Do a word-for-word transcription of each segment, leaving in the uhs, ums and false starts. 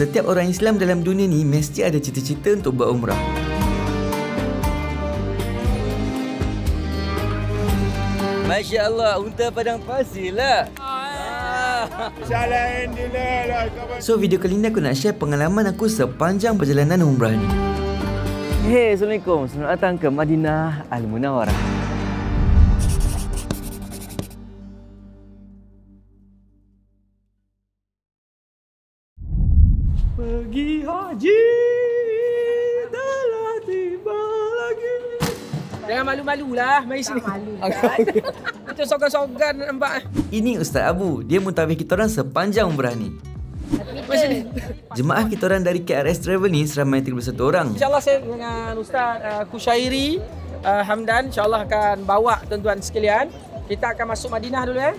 Setiap orang Islam dalam dunia ni mesti ada cita-cita untuk buat umrah. Masya Allah, unta padang pasir lah. So, video kali ni aku nak share pengalaman aku sepanjang perjalanan umrah ni. Hey, Assalamualaikum. Selamat datang ke Madinah Al-Munawwarah. Pergi haji telah tiba lagi. Jangan malu-malulah, mari sini. Malu kan? Itu sogan-sogan nampak. Ini Ustaz Abu, dia muntawih kita orang sepanjang umrah ni. Jemaah kita orang dari K R S Travel ni seramai tiga puluh satu orang. InsyaAllah saya dengan Ustaz uh, Kushairi uh, Hamdan, insyaAllah akan bawa tuan-tuan sekalian. Kita akan masuk Madinah dulu ya. Eh?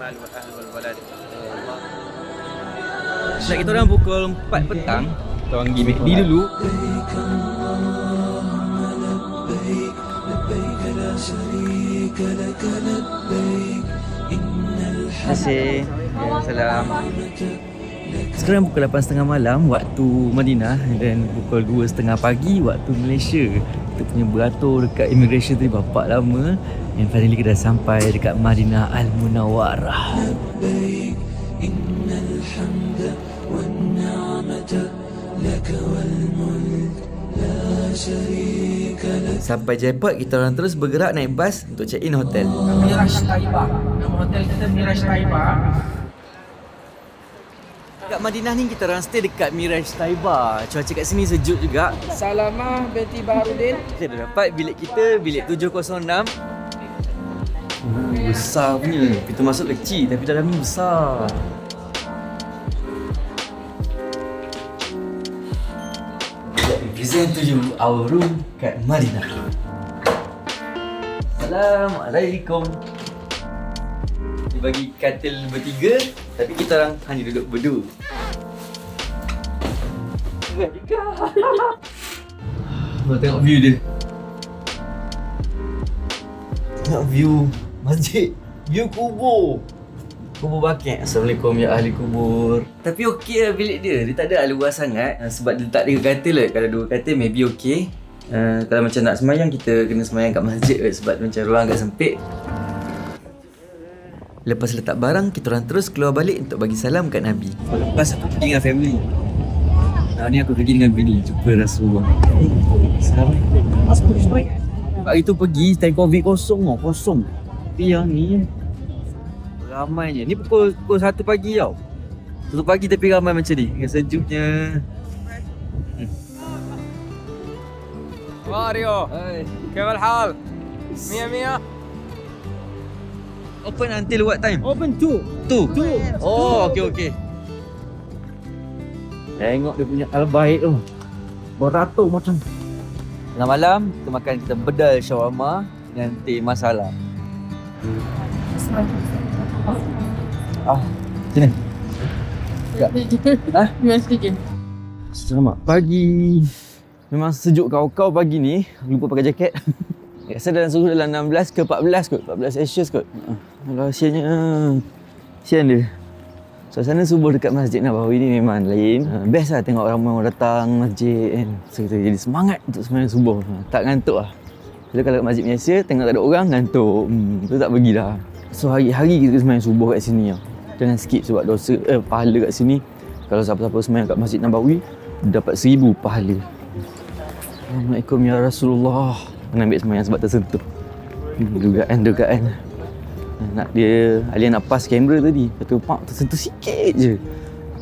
Sejak kita orang pukul empat petang, kita orang pergi M C D dulu. Terima kasih. Salam. Sekarang pukul lapan tiga puluh malam waktu Madinah dan pukul dua tiga puluh pagi waktu Malaysia. Kita punya beratur dekat immigration tadi bapak lama. And finally kita dah sampai dekat Madinah Al-Munawwarah. Sampai jaipot, kita orang terus bergerak naik bas untuk check-in hotel. Mirage Taibah. Nama hotel kita Mirage Taibah. Kat Madinah ni kita orang stay dekat Mirage Taibah. Cuaca kat sini sejuk juga. Salamah binti Baharudin. Kita dah dapat bilik kita, bilik tujuh kosong enam. Uh, besar punya. Pintu masuk kecil tapi dalam ni besar. Let me present to you our room kat Madinah. Assalamualaikum. Dibagi katil bertiga tapi kita orang hanya duduk berdua. Bertiga. Kau tengok view dia. Tengok view masjid, view kubur. Kubur bakit. Assalamualaikum ya ahli kubur. Tapi okey lah bilik dia. Dia tak ada luas sangat. Sebab dia letak tiga katil lah. Kalau dua katil maybe okey. uh, Kalau macam nak semayang, kita kena semayang kat masjid lah. Sebab macam ruang agak sempit. Lepas letak barang, kita orang terus keluar balik untuk bagi salam kat Nabi. Lepas aku pergi dengan family. Nah, ni aku pergi dengan family. Jumpa Rasulullah. Assalamualaikum. Assalamualaikum. Hari tu pergi, time Covid kosong tau, kosong. Tapi yang ni ramai je. Ni pukul, pukul satu pagi tau. Satu pagi tapi ramai macam ni. Dengan sejuknya. Mario, kaifa hal? Mia Mia. Open until what time? Open two. Two? Two. Oh, okey okey. Tengok dia punya al-bait tu. Beratur macam. Tengah malam, kita makan kita bedal shawarma dan teh masala. Ah, sini. Kak. Ha? Selamat pagi. Memang sejuk kau-kau pagi ni. Lupa pakai jaket. Biasa dalam suhu dalam enam belas ke empat belas kot. empat belas Celsius kot. Kalau siannya, sian dia. Suasana subuh dekat Masjid Nabawi ni memang lain. Best lah tengok ramai orang datang masjid kan. So kita jadi semangat untuk semayang subuh. Tak ngantuk lah. Jadi kalau kat masjid biasa tengok tak ada orang, ngantuk. Hmm, tu tak pergi dah. So hari-hari kita semayang subuh kat sini lah. Jangan skip sebab dosa, eh, pahala kat sini. Kalau siapa-siapa semayang kat Masjid Nabawi, dapat seribu pahala. Assalamualaikum ya Rasulullah. Nak ambil semayang sebab tersentuh. Dugaan-dugaan. Nak dia, Alia nak pas kamera tadi. Kata, pak, tersentuh sikit je.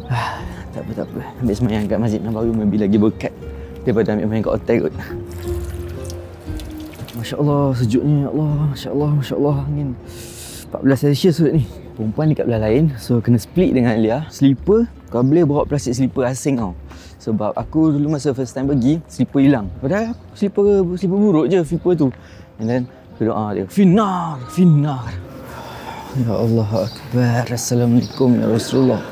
Ah, tak apa, tak apa. Ambil semayang kat Masjid Nabawi maybe lagi berkat daripada ambil semayang kat hotel kot. Masya Allah, sejuknya. Ya Allah, Masya Allah, Masya Allah. Angin empat belas Celsius kot ni. Perempuan ni kat belah lain. So, kena split dengan Alia. Sleeper, kau boleh bawa plastik sleeper asing tau. Sebab aku dulu masa first time pergi, sleeper hilang. Padahal sleeper, sleeper buruk je, sleeper tu. And then, aku doa dia. Finar, finar. Ya Allah Akbar. Assalamualaikum ya Rasulullah.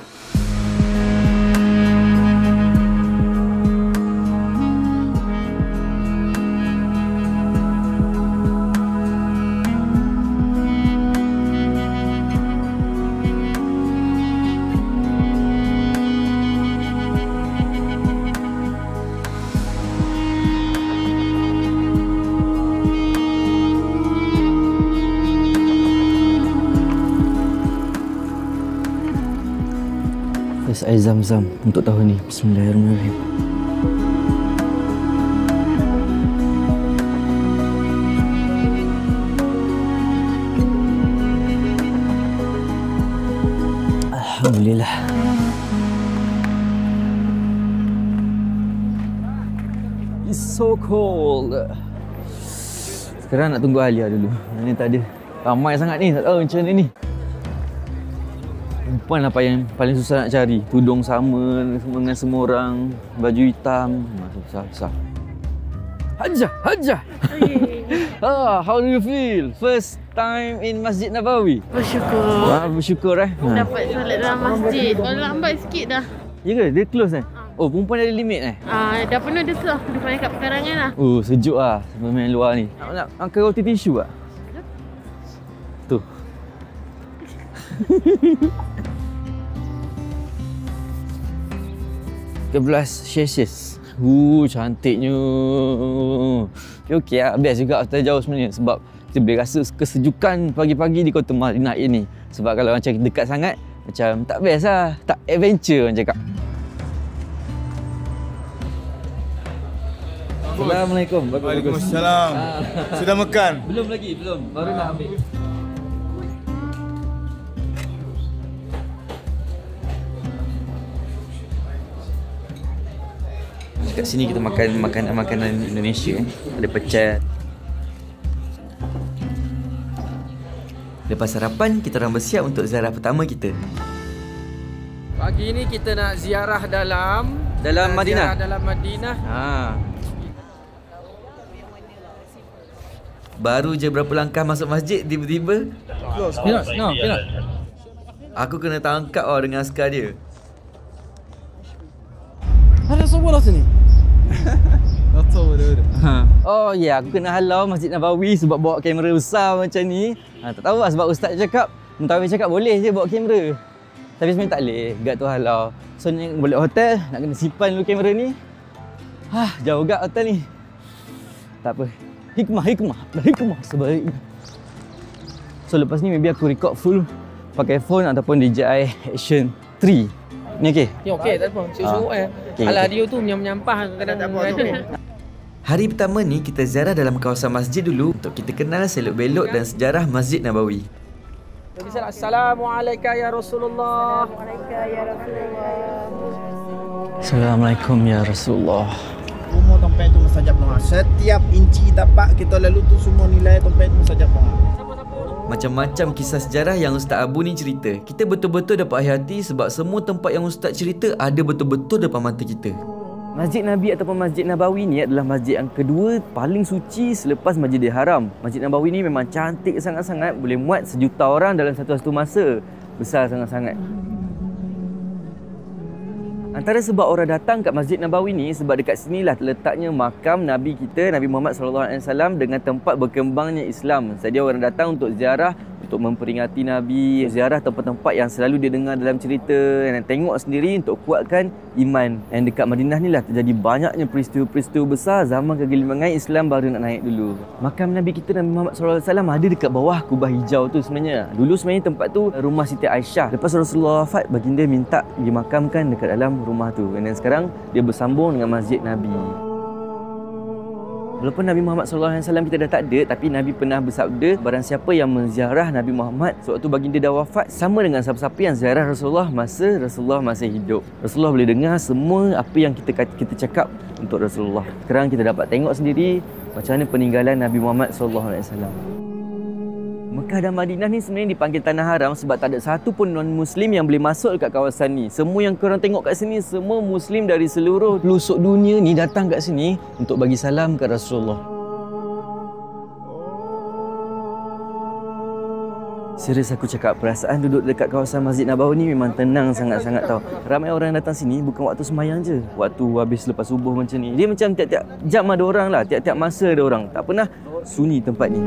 air zam-zam untuk tahun ini. Bismillahirrahmanirrahim. Alhamdulillah. It's so cold. Sekarang nak tunggu Alia dulu. Ini tadi ramai sangat ni. Tak tahu macam mana ni. Perempuan apa yang paling susah nak cari. Tudung sama dengan semua orang. Baju hitam. Susah-susah. Hajah! Hajah! Ah, how do you feel? First time in Masjid Nabawi? Bersyukur. Ah, bersyukur eh. Dapat solat dalam masjid. Kalau lambat sikit dah. Ya ke? Dia close eh? Ha. Oh, perempuan ada limit eh? Ah, dah penuh dia tu. Dia paling kat pekarangan lah. Oh, sejuk lah sebelum main luar ni. Nak, nak angkat roti tisu tak? Ya. Tu. tiga belas Celsius. Uh, cantiknya. Okey lah, best juga after jauh sebenarnya. Sebab kita boleh rasa kesejukan pagi-pagi di kota Madinah ini. Sebab kalau macam dekat sangat, macam tak best lah. Tak adventure orang cakap. Assalamualaikum. Waalaikumsalam. Sudah makan? Belum lagi, belum. Baru nak ambil. Kat sini kita makan makanan-makanan Indonesia. Ada pecel. Lepas sarapan, kita orang bersiap untuk ziarah pertama kita. Pagi ni kita nak ziarah dalam dalam Madinah. Ziarah dalam Madinah. Ha. Baru je berapa langkah masuk masjid tiba-tiba Pinas, no, Pinas. Aku kena tangkap oh dengan askar dia. Ada sebuah sini. Oh ya, yeah. Aku kena halau Masjid Nabawi sebab bawa kamera besar macam ni. Ha, tak tahu lah sebab ustaz cakap, Menteri cakap boleh je bawa kamera. Tapi sebenarnya tak boleh, gad tu halau. So ni boleh hotel, nak kena simpan dulu kamera ni. Hah, jauh gad hotel ni. Tak apa. Hikmah, hikmah, hikmah sebaik. So lepas ni maybe aku record full pakai phone ataupun D J I Action tiga. Ni okey? Ni okey, tak apa. Sejuk-sejuk eh. Alah radio tu menyampah kadang-kadang tak apa. Hari pertama ni kita ziarah dalam kawasan masjid dulu untuk kita kenal selok-belok dan sejarah Masjid Nabawi. Assalamualaikum ya Rasulullah. Waalaikumsalam ya Rasulullah. Assalamualaikum ya Rasulullah. Umur tempat tu mustajab doa. Setiap inci tapak kita lalu tu semua nilai tempat tu mustajab doa. Macam-macam kisah sejarah yang Ustaz Abu ni cerita. Kita betul-betul dapat hati sebab semua tempat yang Ustaz cerita ada betul-betul depan mata kita. Masjid Nabi ataupun Masjid Nabawi ni adalah masjid yang kedua paling suci selepas Masjidil Haram. Masjid Nabawi ni memang cantik sangat-sangat. Boleh muat sejuta orang dalam satu-satu masa. Besar sangat-sangat. Antara sebab orang datang kat Masjid Nabawi ni sebab dekat sinilah terletaknya makam Nabi kita Nabi Muhammad sallallahu alaihi wasallam dengan tempat berkembangnya Islam. Jadi orang datang untuk ziarah, untuk memperingati Nabi, ziarah tempat-tempat yang selalu dia dengar dalam cerita dan tengok sendiri untuk kuatkan iman. Dan dekat Madinah ni lah terjadi banyaknya peristiwa-peristiwa besar zaman kegemilangan Islam baru nak naik dulu. Makam Nabi kita Nabi Muhammad sallallahu alaihi wasallam ada dekat bawah kubah hijau tu sebenarnya. Dulu sebenarnya tempat tu rumah Siti Aisyah. Lepas Rasulullah wafat, baginda minta dimakamkan dekat dalam rumah tu. Dan sekarang dia bersambung dengan Masjid Nabi. Walaupun Nabi Muhammad sallallahu alaihi wasallam kita dah tak ada, tapi Nabi pernah bersabda, barang siapa yang menziarah Nabi Muhammad sewaktu baginda dah wafat, sama dengan siapa-siapa yang ziarah Rasulullah masa Rasulullah masih hidup. Rasulullah boleh dengar semua apa yang kita kita cakap untuk Rasulullah. Sekarang kita dapat tengok sendiri macam mana peninggalan Nabi Muhammad sallallahu alaihi wasallam. Mekah dan Madinah ni sebenarnya dipanggil Tanah Haram sebab tak ada satu pun non-Muslim yang boleh masuk dekat kawasan ni. Semua yang korang tengok kat sini, semua Muslim dari seluruh pelosok dunia ni datang kat sini untuk bagi salam kat Rasulullah. Serius aku cakap, perasaan duduk dekat kawasan Masjid Nabawi ni memang tenang sangat-sangat tau. Ramai orang datang sini bukan waktu sembahyang je. Waktu habis lepas subuh macam ni. Dia macam tiap-tiap jam ada orang lah, tiap-tiap masa ada orang. Tak pernah sunyi tempat ni.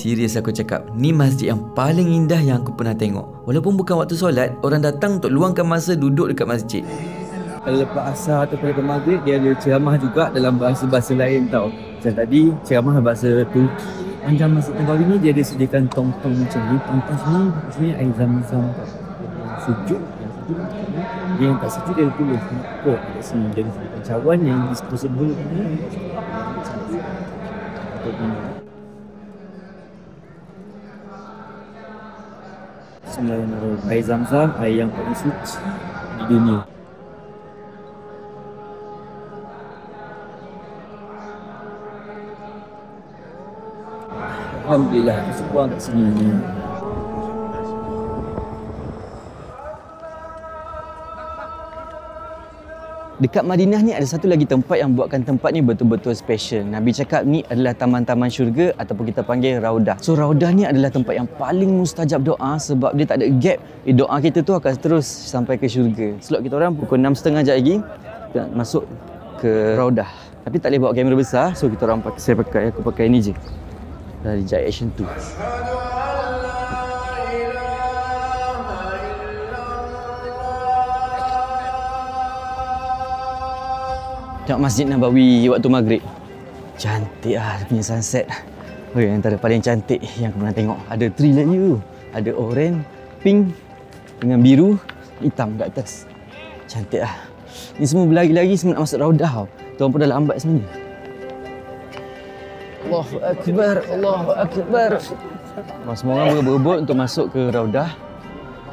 Serius aku cakap, ni masjid yang paling indah yang aku pernah tengok. Walaupun bukan waktu solat, orang datang untuk luangkan masa duduk dekat masjid. Lepas asar atau pergi ke masjid, dia ada ceramah juga dalam bahasa-bahasa lain tau. Macam tadi, ceramah bahasa Turki. Macam Masjid Nabawi ni, dia disediakan tong-tong macam ni. Tong-tong semua, sebenarnya air zam-zam sejuk. Yang tak sejuk, dia tulis kok kat sini. Jadi cawan yang disposable ni. Bismillahirrahmanirrahim. Air zam-zam, air yang paling suci di dunia. Alhamdulillah, aku sebuang kat sini. Dekat Madinah ni ada satu lagi tempat yang buatkan tempat ni betul-betul special. Nabi cakap ni adalah taman-taman syurga ataupun kita panggil Raudhah. So Raudhah ni adalah tempat yang paling mustajab doa sebab dia tak ada gap. Eh, doa kita tu akan terus sampai ke syurga. Slot kita orang pukul enam tiga puluh jam lagi kita masuk ke Raudhah. Tapi tak boleh bawa kamera besar, so kita orang pakai, saya pakai, aku pakai ni je. Dari D J I Action dua. Tengok Masjid Nabawi waktu maghrib. Cantik lah dia punya sunset. Oi, antara paling cantik yang aku pernah tengok. Ada three layer. Ada oren, pink dengan biru, hitam kat atas. Cantik lah. Ni semua berlari-lari semua nak masuk Raudhah. Tuan pun dah lambat sebenarnya. Allahu Akbar, Allahu Akbar. Semua orang berebut-rebut untuk masuk ke Raudhah.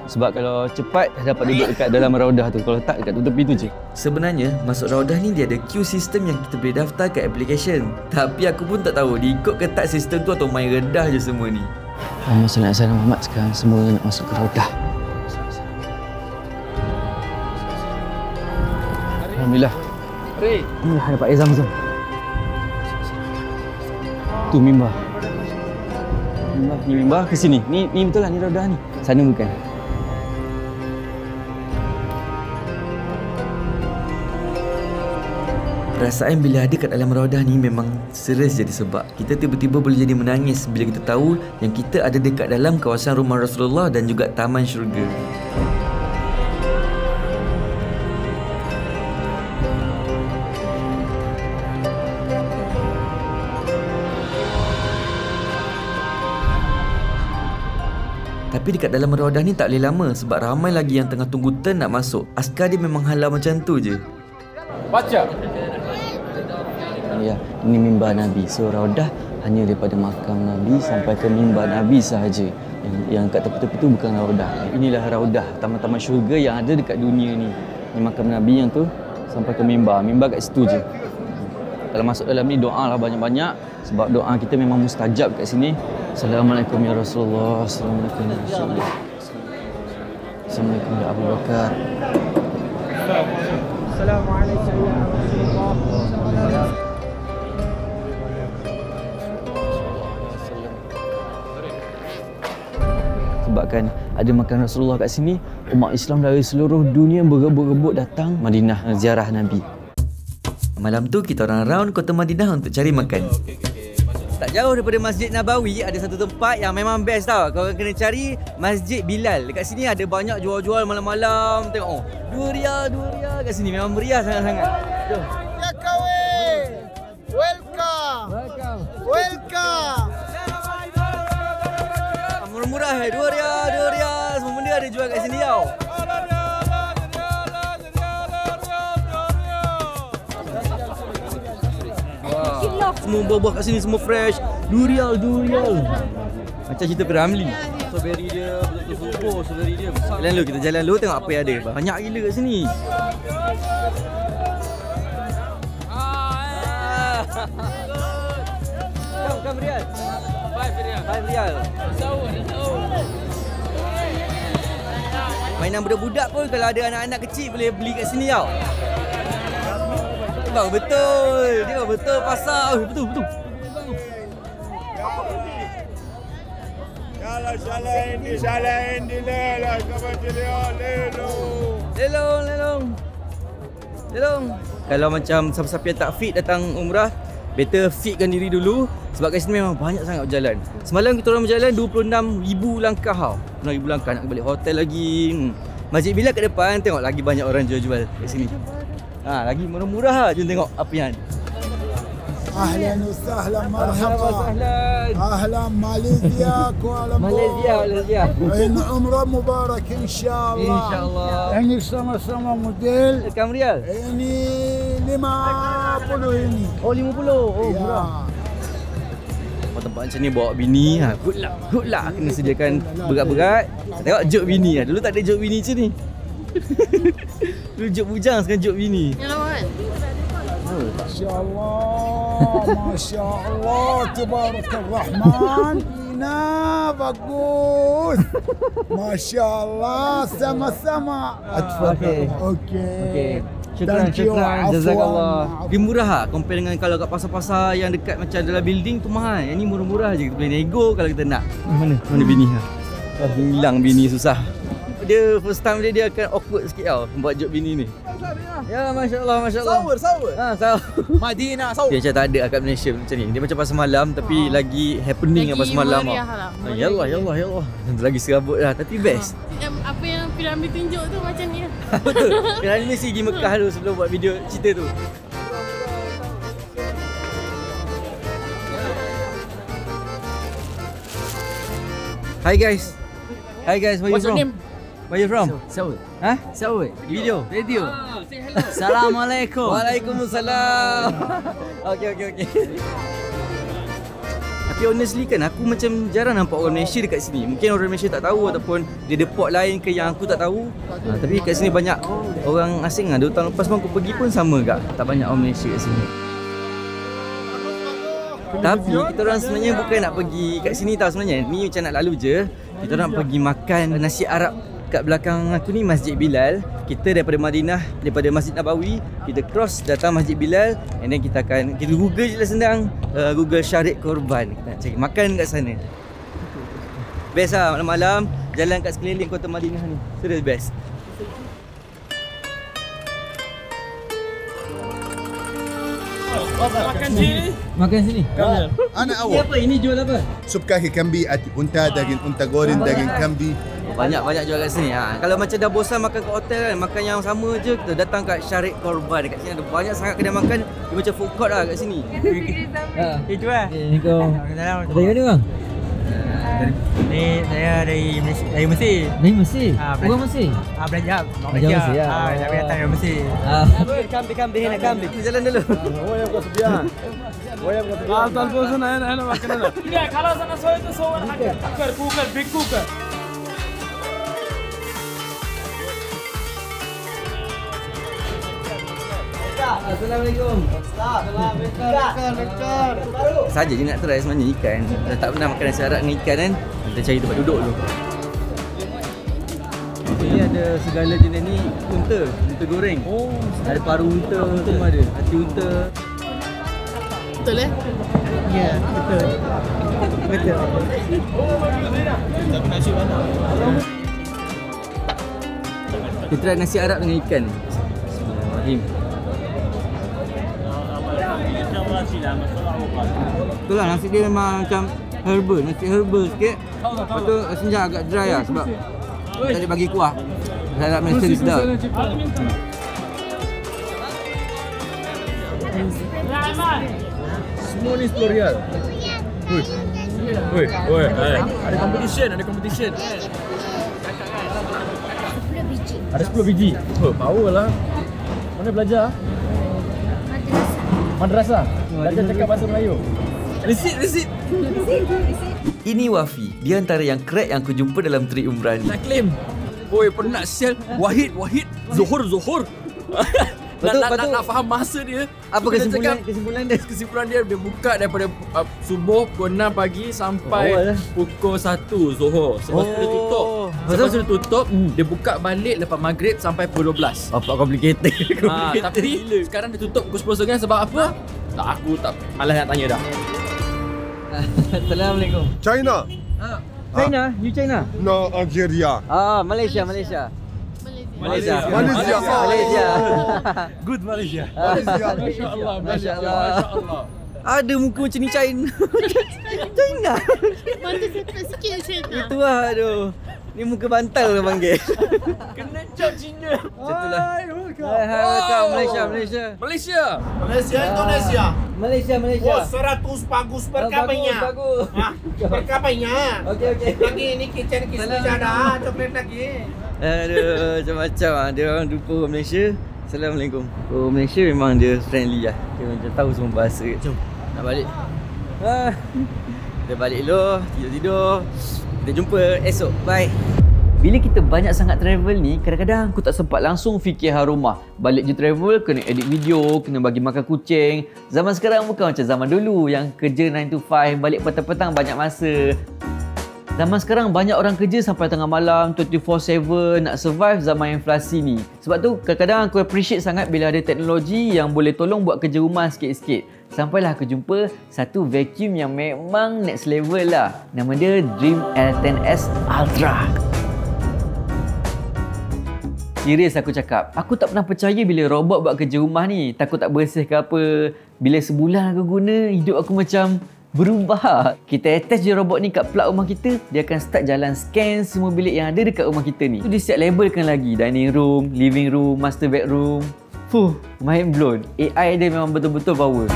Sebab kalau cepat dapat duduk dekat dalam Raudhah tu. Kalau tak dekat tepi tu je. Sebenarnya masuk Raudhah ni dia ada queue system yang kita boleh daftar kat application. Tapi aku pun tak tahu diikut ke tak sistem tu atau main redah je semua ni. Alhamdulillah sallallahu alaihi wasallam sekarang semua nak masuk ke Raudhah. Alhamdulillah. Ri, alhamdulillah dapat air zam-zam. Tu mimbar. Mimbar ni mimbar ke sini. Ni ni betul lah ni Raudhah ni. Sana bukan. Perasaan bila ada kat dalam Raudhah ni memang serius jadi sebab kita tiba-tiba boleh jadi menangis bila kita tahu yang kita ada dekat dalam kawasan rumah Rasulullah dan juga Taman Syurga. Tapi dekat dalam Raudhah ni tak boleh lama sebab ramai lagi yang tengah tunggu turn nak masuk. Askar dia memang halau macam tu je. Baca! Ya, ini mimbar Nabi. So Raudhah hanya daripada makam Nabi sampai ke mimbar Nabi sahaja. Yang, yang kat tepi-tepi tu bukan Raudhah. Inilah Raudhah, taman-taman syurga yang ada dekat dunia ni. Ini makam Nabi yang tu sampai ke mimbar. Mimbar kat situ je. Kalau masuk dalam ni doa lah banyak-banyak sebab doa kita memang mustajab kat sini. Assalamualaikum ya Rasulullah. Assalamualaikum ya Rasulullah. Assalamualaikum ya Abu Bakar. Assalamualaikum ya Rasulullah. Sebabkan ada makam Rasulullah kat sini, umat Islam dari seluruh dunia berebut-rebut datang Madinah ziarah Nabi. Malam tu kita orang round kota Madinah untuk cari makan. Tak jauh daripada Masjid Nabawi ada satu tempat yang memang best tau. Kau kena cari Masjid Bilal. Dekat sini ada banyak jual-jual malam-malam. Tengok oh, dua ria, dua ria kat sini memang meriah sangat-sangat. Jom. Ya kawan. Welcome. Welcome. Welcome. Murah-murah eh, dua ria, dua ria, semua benda ada jual kat sini tau. Wow. Semua buah-buah kat sini, semua fresh. Dua ria, dua ria. Macam cerita Piramli. Strawberry dia, betul-betul subur, strawberry dia besar. Jalan lu, kita jalan lu tengok apa yang ada. Banyak gila kat sini. Jom, come Rian. lima ringgit. lima ringgit. Mainan budak-budak pun kalau ada anak-anak kecil boleh beli kat sini tau. Bang betul. Dia betul pasar. Oh, betul betul. Yalla salain di salain di lelong lelong. Lelong lelong. Lelong. Kalau macam siapa-siapa yang tak fit datang umrah, better fitkan diri dulu sebab kat sini memang banyak sangat berjalan. Semalam kita orang berjalan dua puluh enam ribu langkah tau. enam ribu langkah nak balik hotel lagi. Hmm. Masjid Bilal kat depan tengok lagi banyak orang jual-jual kat sini. Ha, lagi murah-murah lah. Jom tengok apa yang ada. Ahlan wa sahlan, marhaban. Ahlan Malaysia, Kuala Lumpur. Malaysia, Malaysia. Umrah mubarak insya Allah. Insya Allah. Ini sama-sama model. Berapa riyal? Ini lima puluh ini. Oh lima puluh. Oh murah. Kalau tempat macam ni bawa bini, ha, good luck. Good luck kena sediakan berat-berat. Tengok jok bini ah. Dulu tak ada jok bini macam ni. Dulu jok bujang, sekarang jok bini. Yalah kan. Masya Allah, Masya Allah, Tabarakalrahman, Ina bagus. Masya Allah, sama-sama. Okey, okey. Syukran, syukran, jazakallah. Dia murah lah, compare dengan kalau kat pasar-pasar yang dekat macam dalam building tu mahal. Yang ni murah-murah je, kita boleh nego kalau kita nak. Mana, mana bini lah? Dah hilang bini, susah. Dia first time dia, dia akan awkward sikit tau buat job bini ni. Ya, Masya Allah, Masya Allah. Sour, sour. Ha, sour. Madinah, sour. Dia macam tak ada kat Malaysia macam ni. Dia macam pasal malam tapi ha. lagi happening lagi pasal malam tau. Ha, ya Allah, ya Allah, ya Allah. Lagi serabut lah tapi best. Ha. Apa yang Piramli tunjuk tu macam ni lah. Betul. Piramli mesti pergi Mekah dulu sebelum buat video cerita tu. Hi guys. Hi guys, where you from? What's your name? Where you from? Saudi. Huh? Saudi. Video. Video. Ah, say hello. Assalamualaikum. Waalaikumsalam. Okey okey okey. Tapi honestly kan aku macam jarang nampak orang Malaysia dekat sini. Mungkin orang Malaysia tak tahu ataupun dia deport lain ke yang aku tak tahu. Ha, tapi kat sini banyak orang asing ah. Dua tahun lepas pun aku pergi pun sama gak. Tak banyak orang Malaysia kat sini. Tapi kita orang sebenarnya bukan nak pergi kat sini tau sebenarnya. Ni macam nak lalu je. Kita orang pergi makan nasi Arab. Kat belakang aku ni Masjid Bilal. Kita daripada Madinah, daripada Masjid Nabawi, kita cross datang Masjid Bilal. And then kita akan, kita google je lah senang, uh, google Syariq Qurban. Kita nak cari makan kat sana. Best lah malam-malam, jalan kat sekeliling kota Madinah ni. Serius best. Makan sini. Makan sini. Anak awak. Ini apa? Ini jual apa? Subkahi kambi, ati unta, daging unta goreng, daging kambi. Banyak-banyak jual kat sini. Ha. Kalau macam dah bosan makan kat hotel kan, makan yang sama je, kita datang kat Syariq Qurban. Dekat sini ada banyak sangat kedai makan. Dia macam food court lah kat sini. Ha. Itu lah. Assalamualaikum. Assalamualaikum. Dari mana bang? Ni saya dari dari Mesir. Dari Mesir? Orang Mesir? Ha, belajar. Belajar Mesir lah. Ha, saya datang dari Mesir. Kambing-kambing nak kambing. Kita jalan dulu. Oh, yang buat sebihan. Ah, telefon sana, sana makan sana. Ini kalau sana soal tu soal ada. Cooker, cooker, big cooker. Assalamualaikum. Assalamualaikum. Ikan, ikan, ikan. Saja je nak try sebenarnya ikan. Dah tak pernah makan nasi Arab dengan ikan kan. Kita cari tempat duduk dulu. Ini ada segala jenis ni unta, unta goreng. Oh, ada paru unta, semua ada. Hati unta. Betul eh? Ya, betul. Betul. Kita try nasi Arab dengan ikan. Bismillahirrahmanirrahim. Betul lah, nasi dia memang macam herbal, nasi herbal sikit. Lepas tu senja agak dry lah sebab tak dia bagi kuah. Saya nak Malaysia ni sedap. Semua ni sepuluh riyal. Woi, woi, woi. Ada competition, ada competition. Ada sepuluh biji. Oh, power lah. Mana belajar? Madrasah. Belajar cakap bahasa Melayu. Resit, resit. Ini Wafi, di antara yang crack yang aku jumpa dalam trip umrah ni. Nak claim. Oi, pernah sel Wahid, Wahid, Zuhur, Zuhur. Betul, nak, betul. Nak, nak faham masa dia. Apa kesimpulan, kesimpulan dia? Kesimpulan dia, dia buka daripada uh, subuh pukul enam pagi sampai oh, pukul satu Zuhur. Sebab oh. dia tutup. Sebab dia tutup, mm. dia buka balik lepas maghrib sampai pukul dua belas. Apa complicated. Ha, tapi gila. Sekarang dia tutup pukul sepuluh setengah sebab apa? Tak, aku tak malas nak tanya dah. Assalamualaikum. China. Ah, China, ah. you China? No, Algeria. Ah, Malaysia, Malaysia. Malaysia. Malaysia. Malaysia. Good Malaysia. Malaysia. Masya Allah. Masya Allah. Ada muka macam ni China. China. Bantal sepat sikit China. Itulah aduh. Ni muka bantal dia panggil. Kena cap China. Itulah. Hai, hai, welcome Malaysia, Malaysia. Malaysia. Malaysia, Indonesia. Malaysia, Malaysia. Oh, seratus bagus perkabanya. Bagus. Ha, perkabanya. Okey, okey. Lagi ni kitchen kismis ada, coklat lagi. Aduh, macam-macam ah. Dia orang jumpa Malaysia. Assalamualaikum. Oh, Malaysia memang dia friendly lah. Dia macam tahu semua bahasa. Jom, nak balik. Ha. Kita balik dulu, tidur-tidur. Kita jumpa esok. Bye. Bila kita banyak sangat travel ni, kadang-kadang aku tak sempat langsung fikir hal rumah. Balik je travel, kena edit video, kena bagi makan kucing. Zaman sekarang bukan macam zaman dulu yang kerja nine to five, balik petang-petang banyak masa. Zaman sekarang banyak orang kerja sampai tengah malam twenty-four seven nak survive zaman inflasi ni. Sebab tu kadang-kadang aku appreciate sangat bila ada teknologi yang boleh tolong buat kerja rumah sikit-sikit. Sampailah aku jumpa satu vacuum yang memang next level lah. Nama dia Dreame L ten S Ultra. Serius aku cakap, aku tak pernah percaya bila robot buat kerja rumah ni. Takut tak bersih ke apa. Bila sebulan aku guna, hidup aku macam berubah. Kita attach je robot ni kat plug rumah kita, dia akan start jalan scan semua bilik yang ada dekat rumah kita ni. Tu dia siap labelkan lagi, dining room, living room, master bedroom. Fuh, mind blown. A I dia memang betul-betul power.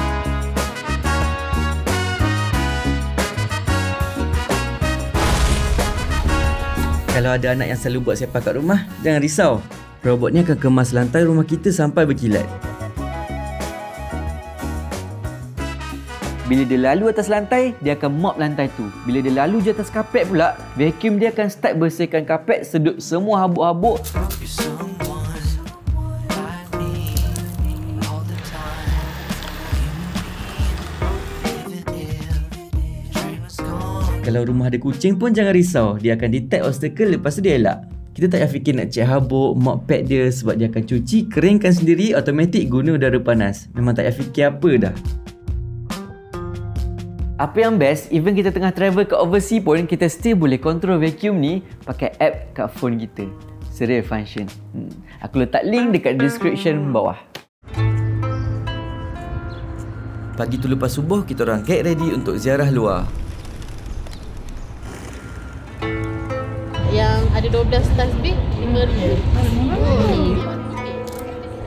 Kalau ada anak yang selalu buat sepak kat rumah, jangan risau. Robot ni akan kemas lantai rumah kita sampai berkilat. Bila dia lalu atas lantai, dia akan mop lantai tu. Bila dia lalu je atas kapet pula, vacuum dia akan start bersihkan kapet, sedut semua habuk-habuk. Kalau rumah ada kucing pun jangan risau, dia akan detect obstacle lepas tu dia elak. Kita tak payah fikir nak cek habuk, mop pad dia sebab dia akan cuci, keringkan sendiri, automatik guna udara panas. Memang tak payah fikir apa dah. Apa yang best, even kita tengah travel ke overseas pun, kita still boleh control vacuum ni pakai app kat phone kita. Serial function. Hmm. Aku letak link dekat description bawah. Pagi tu lepas subuh, kita orang get ready untuk ziarah luar. Yang ada twelve tasbih, lima ringgit.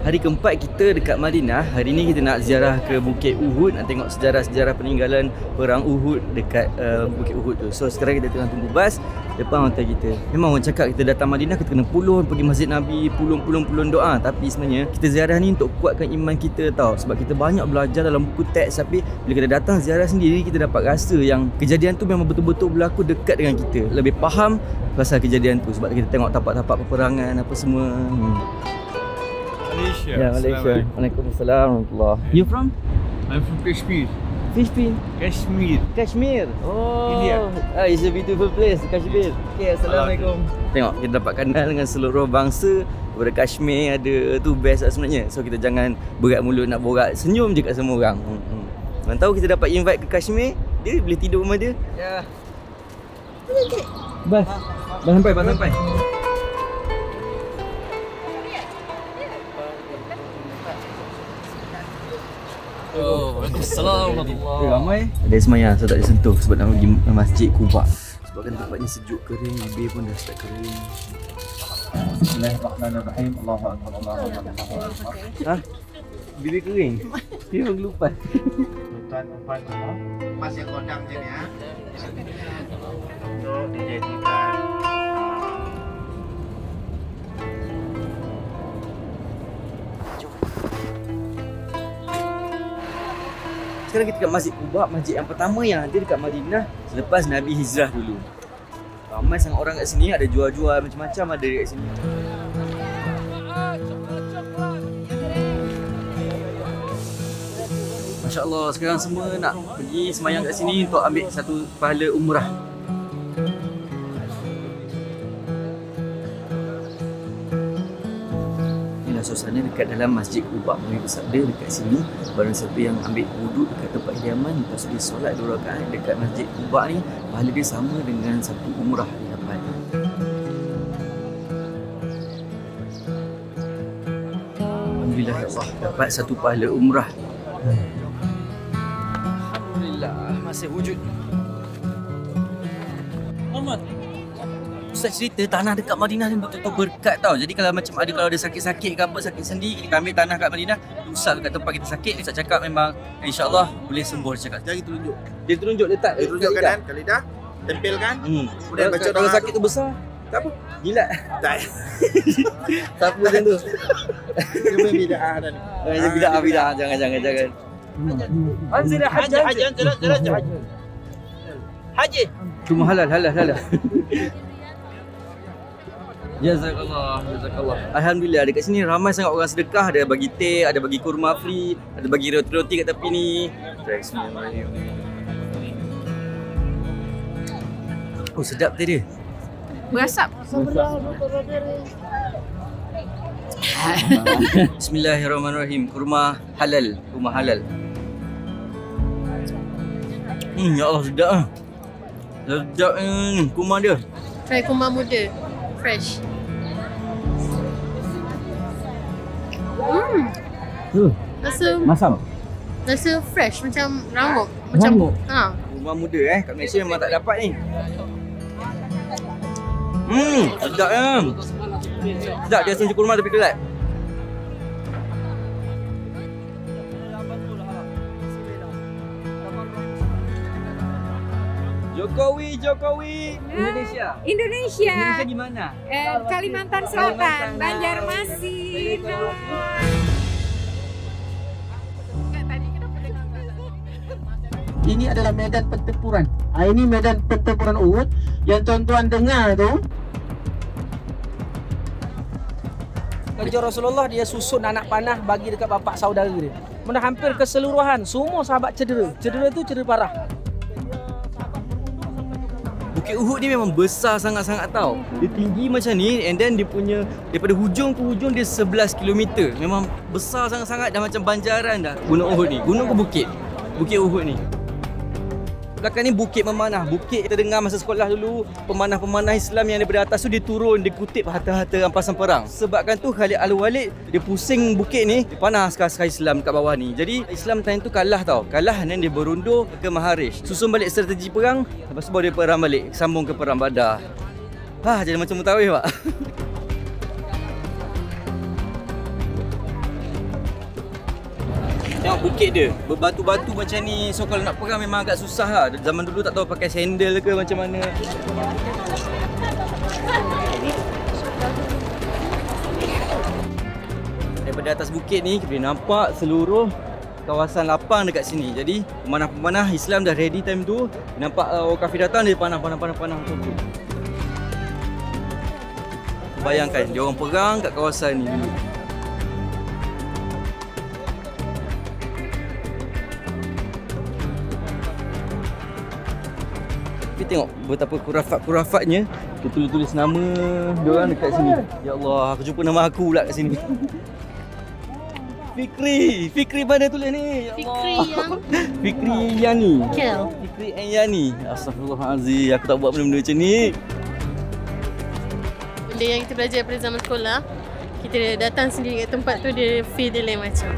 Hari keempat kita dekat Madinah. Hari ni kita nak ziarah ke Bukit Uhud, nak tengok sejarah-sejarah peninggalan Perang Uhud dekat uh, Bukit Uhud tu. So sekarang kita tengah tunggu bas depan hotel kita. Memang orang cakap kita datang Madinah kita kena pulun pergi Masjid Nabi, pulun-pulun-pulun doa. Tapi sebenarnya kita ziarah ni untuk kuatkan iman kita tau. Sebab kita banyak belajar dalam buku teks, tapi bila kita datang ziarah sendiri kita dapat rasa yang kejadian tu memang betul-betul berlaku dekat dengan kita. Lebih faham pasal kejadian tu sebab kita tengok tapak-tapak peperangan apa semua. Hmm. Malaysia. Yeah, Malaysia. Waalaikumsalam warahmatullahi. You from? I'm from Kashmir. Kashmir. Kashmir. Kashmir. Oh. India. Ah, it's a beautiful place, Kashmir. Okay, assalamualaikum. Tengok kita dapat kenal dengan seluruh bangsa. Pada Kashmir ada tu best sebenarnya. So kita jangan berat mulut nak borak, senyum je kat semua orang. Hmm. Mana tahu kita dapat invite ke Kashmir, dia boleh tidur rumah dia. Ya. Yeah. Bas. Bas sampai, bas sampai. Oh, Waalaikumsalam warahmatullahi. Ramai. Ada semayang, so tak boleh sentuh sebab nak pergi Masjid Quba. Sebab kan tempatnya sejuk kering, bibir pun dah start kering. Bismillahirrahmanirrahim. Allahu akbar. Allahu akbar. Ha? Bibir kering. Dia mengelupas. Tuan umpan semua. Mas yang kodam je ni ah. Untuk dijadikan sekarang kita dekat Masjid Quba, masjid yang pertama yang ada dekat Madinah selepas Nabi hijrah dulu. Ramai sangat orang kat sini, ada jual-jual macam-macam ada dekat sini. Masya Allah, sekarang semua nak pergi semayang kat sini untuk ambil satu pahala umrah. Suasana dekat dalam Masjid Quba. Nabi bersabda dekat sini, barang siapa yang ambil wuduk dekat tempat kediaman, lepas dia solat dua rakaat dekat Masjid Quba ni, pahala dia sama dengan satu umrah dia dapat. Alhamdulillah dapat satu pahala umrah. masih wujud. Muhammad, Ustaz cerita tanah dekat Madinah ni betul-betul berkat tau. Jadi kalau macam ada kalau ada sakit-sakit ke apa, sakit sendi, kita ambil tanah kat Madinah, usap kat tempat kita sakit. Ustaz cakap memang insya-Allah boleh sembuh, cakap. Jadi tunjuk. Dia tunjuk letak. Dia tunjuk kanan ke lidah, tempelkan. Hmm. Kemudian baca doa. Kalau sakit tu besar, tak apa. Gila. Tak. Siapa macam tu? Cuma bid'ah dan. Jangan bid'ah, bid'ah. Jangan jangan jangan. Anzil haji haji anzil haji haji. Haji. Cuma halal halal halal. Jazakallah, jazakallah. Alhamdulillah dekat sini ramai sangat orang sedekah, ada bagi teh, ada bagi kurma free, ada bagi roti-roti kat tepi ni. Oh, sedap teh dia. Berasap. Bismillahirrahmanirrahim. Kurma halal, kurma halal. Hmm, ya Allah sedap ah. Sedap ni kurma dia. Try kurma muda. Fresh. Hmm. Uh, rasa masam. Rasa fresh macam rambut, macam ha. Kurma muda eh kat Malaysia memang tak dapat ni. Hmm, sedap kan? Sedap, dia sejuk kurma tapi kelat. Jokowi, Jokowi, Indonesia. Indonesia. Indonesia di mana? Eh, Kalimantan Selatan, Banjarmasin. Ini adalah medan pertempuran. Ah, ini medan pertempuran Uhud yang tuan-tuan dengar tu. Kerja Rasulullah dia susun anak panah bagi dekat bapak saudara dia. Mana hampir keseluruhan semua sahabat cedera. Cedera tu cedera parah. Bukit Uhud ni memang besar sangat-sangat tau. Dia tinggi macam ni and then dia punya daripada hujung ke hujung dia sebelas kilometer. Memang besar sangat-sangat dah macam banjaran dah Gunung Uhud ni. Gunung ke bukit? Bukit Uhud ni. Belakang ni bukit memanah. Bukit kita dengar masa sekolah dulu, pemanah-pemanah Islam yang daripada atas tu dia turun, dia kutip harta-harta rampasan perang. Sebabkan tu Khalid Al-Walid dia pusing bukit ni, dia panah askar-askar Islam kat bawah ni. Jadi Islam time tu kalah tau. Kalah dan dia berundur ke Maharish. Susun balik strategi perang, lepas tu baru dia perang balik, sambung ke Perang Badar. Hah, jadi macam mutawif pak. Tengok bukit dia, berbatu-batu macam ni. So kalau nak perang memang agak susah lah. Zaman dulu tak tahu pakai sandal ke macam mana. Daripada atas bukit ni, kita nampak seluruh kawasan lapang dekat sini. Jadi pemanah-pemanah Islam dah ready time tu. Nampak uh, orang kafir datang, dia panah-panah-panah-panah macam tu. Bayangkan, dia orang perang kat kawasan ni dulu. Tengok betapa kurafat-kurafatnya. Kita tulis-tulis nama diorang dekat sini. Ya Allah, aku jumpa nama aku pula kat sini. Fikri, Fikri mana tulis ni? Ya Fikri yang Fikri Yani. Kel. Fikri Yani. Astagfirullahalazim, aku tak buat benda-benda macam ni. Benda yang kita belajar pada zaman sekolah, kita datang sendiri kat tempat tu dia feel dia lain macam.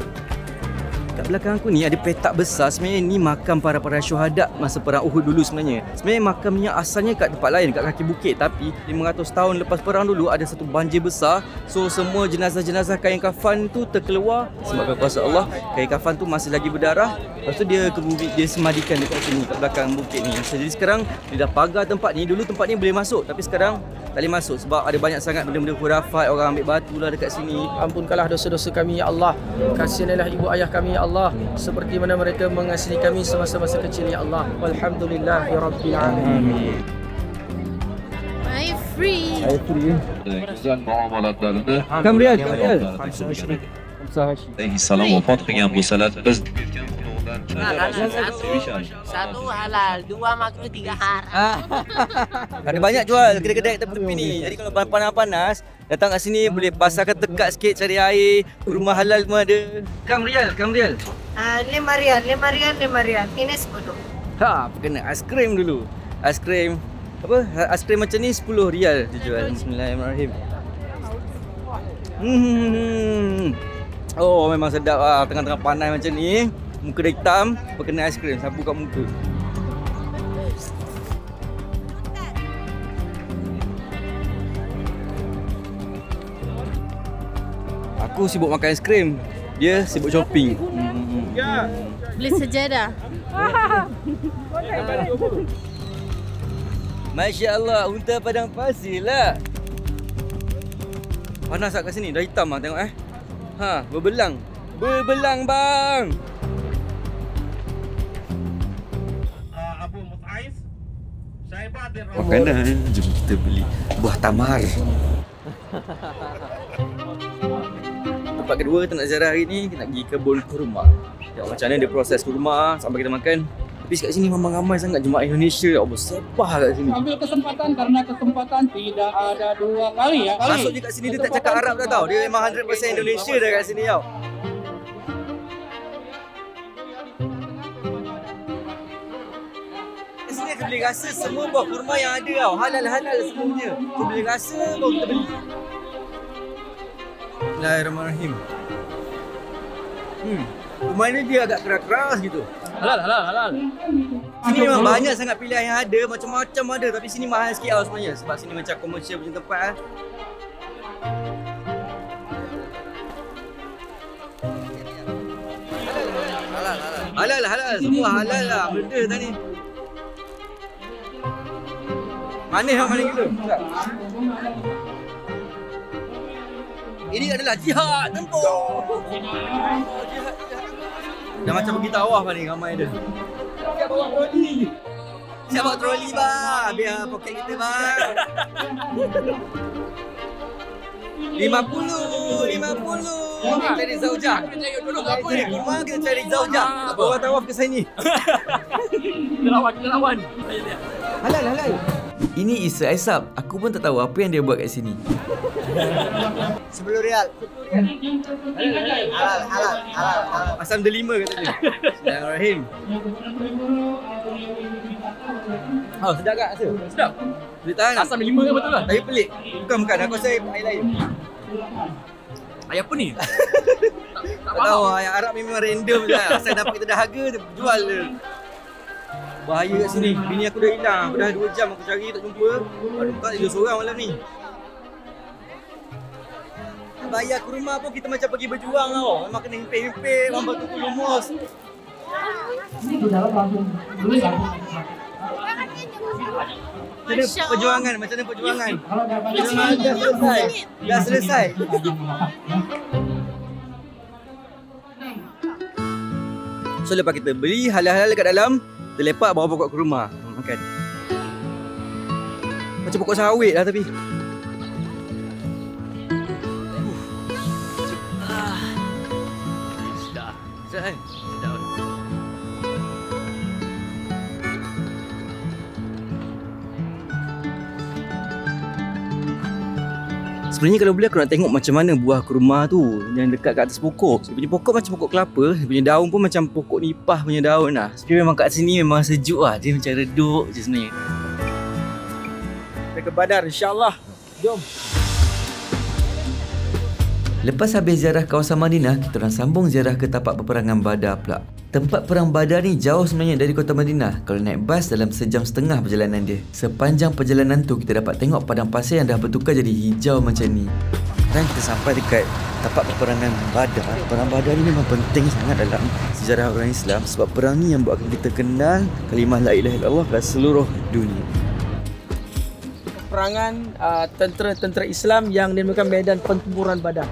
Kat belakang aku ni ada petak besar. Sebenarnya ni makam para-para syuhada masa perang Uhud dulu sebenarnya. Sebenarnya makamnya asalnya kat tempat lain, kat kaki bukit. Tapi lima ratus tahun lepas perang dulu ada satu banjir besar. So semua jenazah-jenazah kain kafan tu terkeluar. Sebabkan kuasa Allah, kain kafan tu masih lagi berdarah. Lepas tu dia dia semadikan dekat sini, kat belakang bukit ni. Jadi sekarang dia dah pagar tempat ni. Dulu tempat ni boleh masuk tapi sekarang tak boleh masuk sebab ada banyak sangat benda-benda khurafat, orang ambil batu lah dekat sini. Ampunkanlah dosa-dosa kami, ya Allah. Kasihanilah ibu ayah kami, ya Allah. Seperti mana mereka mengasihi kami semasa masa kecil, ya Allah. Walhamdulillah, ya Rabbil Alamin. I free. I free. Kamriad, Kamriad. Assalamualaikum. Fatihah Musalat. Satu, satu halal, dua makruh, tiga haram. Ada banyak jual kedai-kedai tepi-tepi ni. Jadi kalau panas-panas datang kat sini boleh pasarkan tekak sikit, cari air. Rumah halal pun ada. Kang Rial, Kang Rial. Ah, lima rial, lima rial, lima rial. Ini sepuluh. Ha, kena aiskrim dulu. Aiskrim apa? Aiskrim macam ni sepuluh rial dia jual. Bismillahirrahmanirrahim. Hmm. Oh, memang sedap ah tengah-tengah panas macam ni. Muka dah hitam, berkena aiskrim, sapu kat muka. Aku sibuk makan es krim, dia sibuk shopping. Hmm. Beli sejadah. Masya Allah, unta padang pasir lah. Panas kat sini, dah hitam lah tengok eh. Ha, berbelang. Berbelang bang. Makanan, jom kita beli buah tamar. Tempat kedua kita nak ziarah hari ni, kita nak pergi kebun kurma. Tengok macam mana dia proses kurma sampai kita makan. Tapi kat sini memang ramai sangat jemaah Indonesia. Ya Allah, sepah kat sini. Ambil kesempatan karena kesempatan tidak ada dua kali ya. Masuk je kat sini dia tak cakap Arab dah tau. Dia memang seratus peratus Indonesia dah kat sini tau. Di sini kita boleh rasa semua buah kurma yang ada tau. Halal-halal semuanya. Kita boleh rasa baru kita beli. Bismillahirrahmanirrahim. Hmm. Kurma ni dia agak keras-keras gitu. Halal, halal, halal. Sini memang banyak sangat pilihan yang ada, macam-macam ada. Tapi sini mahal sikit lah sebenarnya. Sebab sini macam komersial punya tempat lah. Halal, halal. Halal, halal. Semua halal lah. Benda tadi. Manis lah, manis gila. Ini adalah jihad tempur. Jihad, jihad. Dah macam pergi tawaf ni, ramai dia. Siap bawa troli. Siap bawa troli bang, biar poket kita bang. lima puluh, lima puluh. Kita cari zaujah. Kita cari dulu apa ni? Kurma kita cari zaujah. Orang tawaf ke sini. Kita lawan, kita lawan. Halal, halal. Ini Isa Aisab. Aku pun tak tahu apa yang dia buat kat sini. sepuluh rial. Halal, halal, halal, halal. Asam delima kata dia. Bismillahirrahmanirrahim. Oh, sedap tak rasa? Sedap. Boleh tahan tak? Asam delima kan betul lah. Tapi pelik. Bukan, bukan. Aku rasa air lain. Ayat apa ni? tak, tak, tak tahu. Ayat Arab memang random je lah. Asal dapat kita dahaga, dia jual je. Bahaya kat sini. Bini aku dah hilang. Aku dah dua jam aku cari tak jumpa. Aduh, tak tidur seorang malam ni. Bayar kurma pun kita macam pergi berjuang tau. Memang kena himpik-himpik, orang batu pun lumus. Macam mana perjuangan? Macam mana perjuangan? Dah selesai. Dah selesai. So lepas kita beli halal-halal dekat dalam, kita lepak bawa pokok kurma makan. Macam pokok sawit lah tapi. Sedap kan? Sedap kan? Sebenarnya kalau boleh aku nak tengok macam mana buah kurma tu yang dekat kat atas pokok. Dia punya pokok macam pokok kelapa, dia punya daun pun macam pokok nipah punya daun lah. Tapi memang kat sini memang sejuk lah, dia macam redup je sebenarnya. Kita ke Badar insyaAllah. Jom! Lepas habis ziarah kawasan Madinah, kita orang sambung ziarah ke tapak peperangan Badar pula. Tempat perang Badar ni jauh sebenarnya dari kota Madinah. Kalau naik bas dalam sejam setengah perjalanan dia. Sepanjang perjalanan tu kita dapat tengok padang pasir yang dah bertukar jadi hijau macam ni. Dan kita sampai dekat tapak peperangan Badar. Perang Badar ni memang penting sangat dalam sejarah orang Islam sebab perang ni yang buatkan kita kenal kalimah la ilaha illallah kat seluruh dunia. Perangan uh, tentera-tentera Islam yang dinamakan medan pertempuran Badar.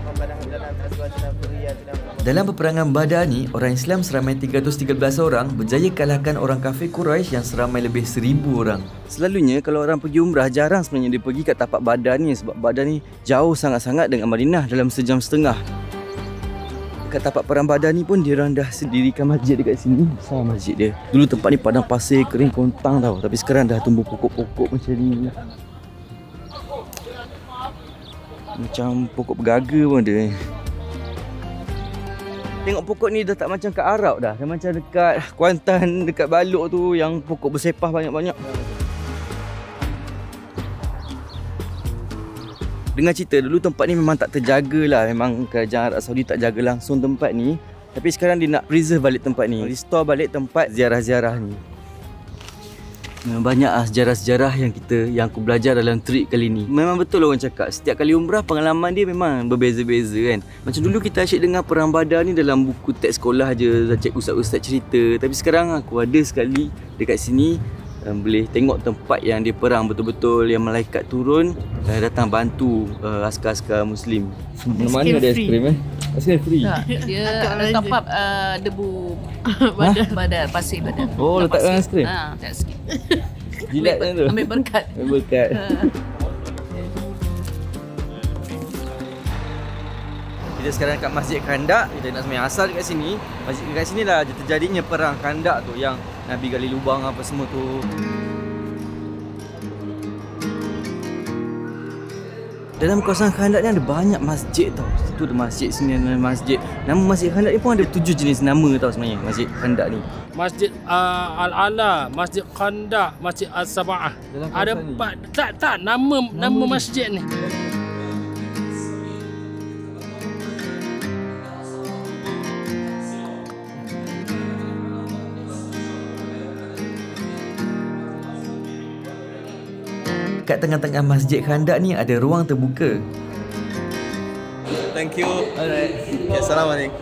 Dalam peperangan Badar ni, orang Islam seramai tiga ratus tiga belas orang berjaya kalahkan orang kafir Quraisy yang seramai lebih seribu orang. Selalunya kalau orang pergi umrah jarang sebenarnya dia pergi kat tapak Badar ni sebab Badar ni jauh sangat-sangat dengan Madinah dalam sejam setengah. Dekat tapak perang Badar ni pun dia orang dah sendirikan masjid dekat sini. Besar masjid dia. Dulu tempat ni padang pasir kering kontang tau. Tapi sekarang dah tumbuh pokok-pokok macam ni. Macam pokok bergaga pun ada. Tengok pokok ni dah tak macam kat Arab dah. Dah macam dekat Kuantan, dekat Balok tu yang pokok bersepah banyak-banyak. Dengar cerita dulu tempat ni memang tak terjaga lah. Memang kerajaan Arab Saudi tak jaga langsung tempat ni. Tapi sekarang dia nak preserve balik tempat ni. Restore balik tempat ziarah-ziarah ni. Banyak ah, sejarah-sejarah yang kita yang aku belajar dalam trip kali ni. Memang betul orang cakap, setiap kali umrah pengalaman dia memang berbeza-beza kan. Macam dulu kita asyik dengar Perang Badar ni dalam buku teks sekolah je, ustaz-ustaz cerita. Tapi sekarang aku ada sekali dekat sini, um, boleh tengok tempat yang dia perang betul-betul, yang malaikat turun uh, datang bantu uh, askar-askar Muslim. Mana ada aiskrim eh? Pasir free. Tak, dia letak top up uh, debu badar, badar, pasir badar. Oh, letak dalam aiskrim. Ha, tak sikit. Jilat tu. Ambil berkat. Ambil berkat. Kita sekarang kat Masjid Khandak. Kita nak sembahyang asar dekat sini. Masjid dekat sinilah terjadinya perang Khandak tu yang Nabi gali lubang apa semua tu. Dalam kawasan Khandak ni ada banyak masjid tau. Situ ada masjid, sini ada masjid. Nama masjid Khandak ni pun ada tujuh jenis nama tau sebenarnya masjid Khandak ni. Masjid uh, Al-Ala, Masjid Khandak, Masjid As-Saba'ah. Ada empat, tak tak nama nama, nama masjid ni. Kat tengah-tengah Masjid Khandak ni ada ruang terbuka. Thank you. Alright. Okay, assalamualaikum.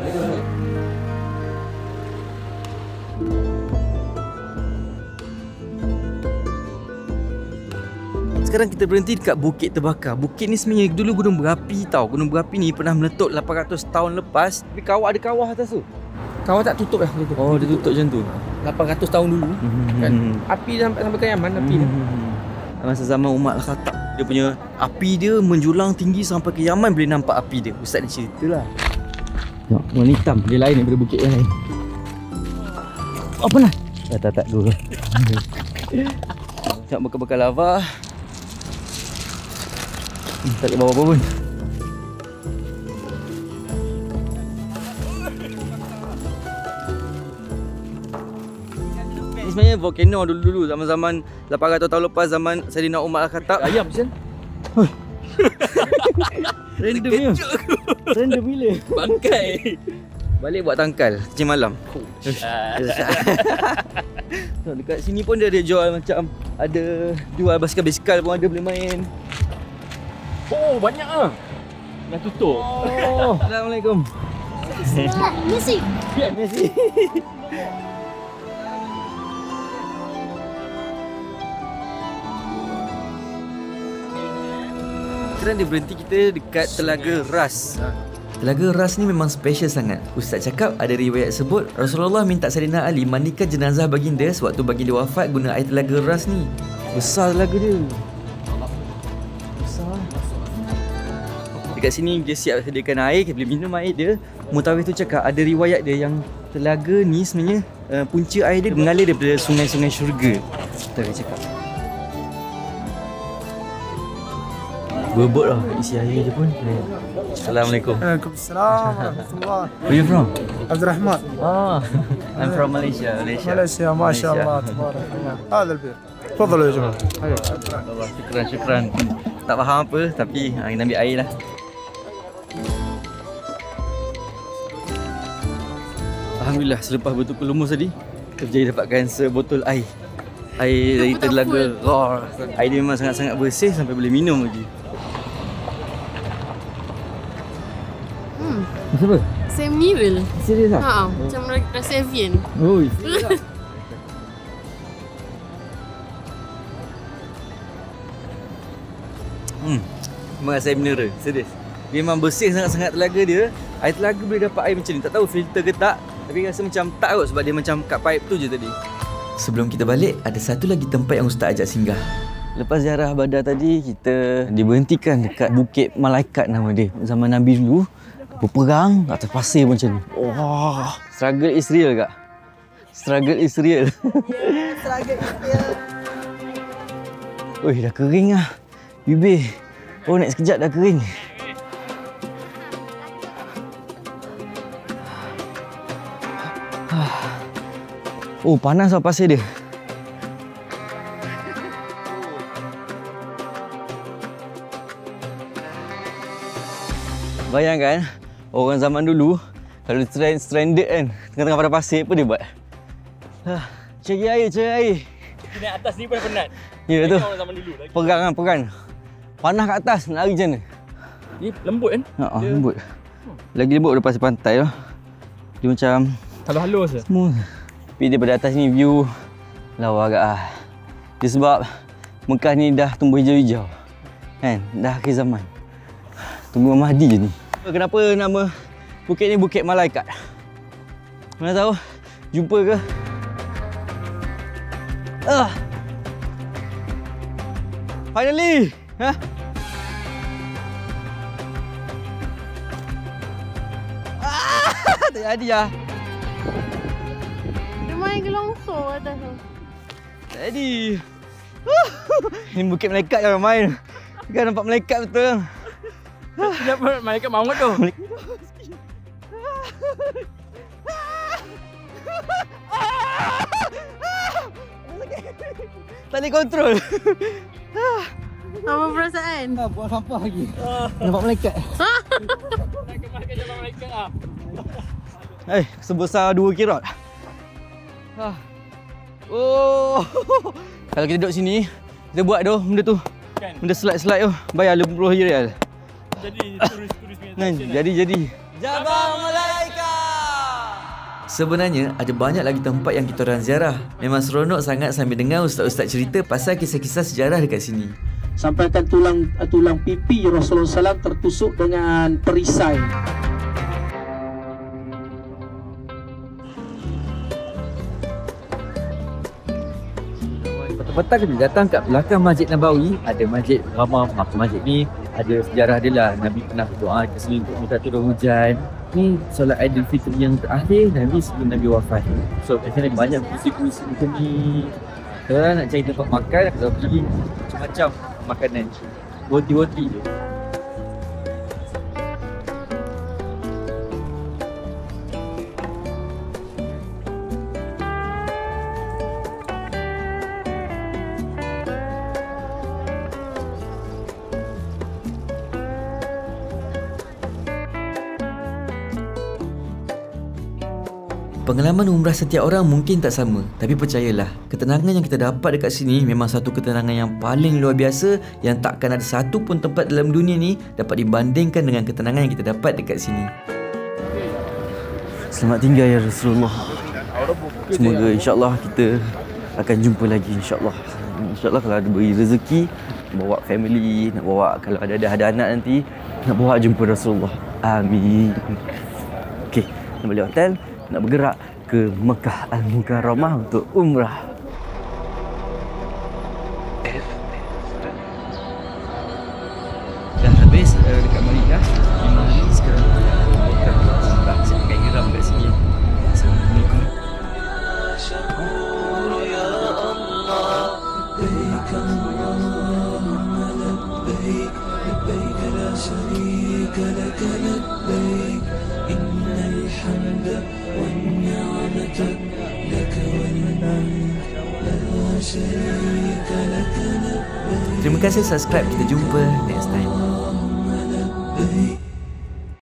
Sekarang kita berhenti dekat Bukit Terbakar. Bukit ni sebenarnya dulu gunung berapi tau. Gunung berapi ni pernah meletup lapan ratus tahun lepas. Tapi kawah ada kawah atas tu. Kawah tak tutup dah. Oh, dia tutup macam tu. lapan ratus tahun dulu kan. Api sampai sampai ke Yaman api dia. Masa zaman Umar Al-Khattab, dia punya api dia menjulang tinggi sampai ke Yaman boleh nampak api dia. Ustaz dia ceritalah. Tengok, warna hitam. Dia lain daripada bukit yang lain. Apa lah? Tak, tak, tak dulu. Tengok bakar-bakar lava. Hmm, tak ada bawa apa pun. Sebenarnya volcano dulu-dulu zaman-zaman lapan ratus tahun lepas zaman Saidina Umar Al-Khattab. Ayam macam huh. Random ni. Random bila? Bangkai. Balik buat tangkal kecil malam. So, dekat sini pun dia ada jual macam ada jual basikal-basikal pun ada boleh main. Oh, banyak ah. Dah tutup. Oh. Assalamualaikum. Messi. Ya, Messi. Sekarang dia berhenti kita dekat Telaga Ras. Telaga Ras ni memang special sangat. Ustaz cakap ada riwayat sebut Rasulullah minta Saidina Ali mandikan jenazah baginda sewaktu baginda wafat guna air Telaga Ras ni. Besar telaga dia. Besar. Dekat sini dia siap sediakan air, kita boleh minum air dia. Mutawif tu cakap ada riwayat dia yang telaga ni sebenarnya uh, punca air dia mengalir daripada sungai-sungai syurga. Mutawif cakap. Berbot lah, isi air je pun. Assalamualaikum. Waalaikumsalam. Where you from? Abdul Rahman. Ah, I'm from Malaysia. Malaysia. Malaysia, Masya Allah. Hadal bir. Tafadhal ya jemaah. Alhamdulillah. Syukran, syukran. Tak faham apa tapi kita ambil air lah. Alhamdulillah selepas bertukar lumus tadi, kita berjaya dapatkan sebotol air. Air dari telaga Ras. Air dia memang sangat-sangat bersih sampai boleh minum lagi. Apa? Saya mineral. Serius tak? Haa, macam rasa Evian. Ui. Hmm, memang rasa mineral, serius. Memang bersih sangat-sangat telaga dia. Air telaga boleh dapat air macam ni, tak tahu filter ke tak. Tapi rasa macam tak kot sebab dia macam kat pipe tu je tadi. Sebelum kita balik, ada satu lagi tempat yang Ustaz ajak singgah. Lepas ziarah badar tadi, kita diberhentikan dekat Bukit Malaikat nama dia. Zaman Nabi dulu berperang atas pasir macam ni. Wah, oh, struggle Israel kak. Struggle Israel. Yeah, struggle Israel. Oi, dah kering ah. Bibir. Oh, naik sekejap dah kering. Oh, panas lah pasir dia. Bayangkan orang zaman dulu, kalau stranded kan, tengah-tengah pada pasir, apa dia buat? Cari air, cari air. Kena atas ni pun penat. Ya, betul. Zaman dulu lagi. Pegang kan, pegang. Panah kat atas, nak lari macam mana? Dia lembut kan? Ha, dia... lembut. Lagi lembut lepas pantai lah. Dia macam... halus-halus je? Semua. Tapi daripada atas ni, view lawa agak lah. Dia sebab Mekah ni dah tumbuh hijau-hijau. Kan? Dah akhir zaman. Tunggu Mahdi je ni. Kenapa nama bukit ni Bukit Malaikat? Mana tahu? Jumpa ke? Ah. Finally! Hah? Ah, tak jadi lah. Dia main ke longsor atas tu. Tak jadi. Ni Bukit Malaikat yang main. Kan nampak malaikat betul. Kenapa malaikat maut tu? Tak boleh kontrol. Apa perasaan? Ah, buang sampah lagi. Nampak malaikat. Malaikat malaikat jalan malaikat ah. Eh, sebesar dua kirot. Ah. Oh. Kalau kita duduk sini, kita buat doh benda tu. Benda slide-slide tu bayar lima puluh ringgit. Jadi turis-turis punya nah, jadi lah. Jadi Jabal Malaikat. Sebenarnya ada banyak lagi tempat yang kita orang ziarah. Memang seronok sangat sambil dengar ustaz-ustaz cerita pasal kisah-kisah sejarah dekat sini. Sampaikan tulang tulang pipi Rasulullah sallallahu alaihi wasallam tertusuk dengan perisai. Petang kita datang kat belakang Masjid Nabawi, ada Masjid Ramah. Masjid ni ada sejarah dia lah. Nabi pernah berdoa ke sini untuk minta turun hujan. Ni solat Aidil Fitri yang terakhir Nabi sebelum Nabi wafat. So kat sini banyak kursi-kursi macam ni. Kalau nak cari tempat makan, kalau pergi macam-macam makanan. Roti-roti je. Pengalaman umrah setiap orang mungkin tak sama, tapi percayalah, ketenangan yang kita dapat dekat sini memang satu ketenangan yang paling luar biasa yang takkan ada satu pun tempat dalam dunia ni dapat dibandingkan dengan ketenangan yang kita dapat dekat sini. Selamat tinggal ya Rasulullah. Semoga insya-Allah kita akan jumpa lagi insya-Allah. Insya-Allah kalau ada beri rezeki, bawa family, nak bawa kalau ada ada, ada anak nanti, nak bawa jumpa Rasulullah. Amin. Okey, nak balik hotel. Nak bergerak ke Mekah Al-Mukarramah untuk umrah. Dah habis uh, dekat Madinah lima hari, sekarang kita buat umrah. Saya pakai geram kat sini. Assalamualaikum. Terima kasih subscribe. Kita jumpa next time.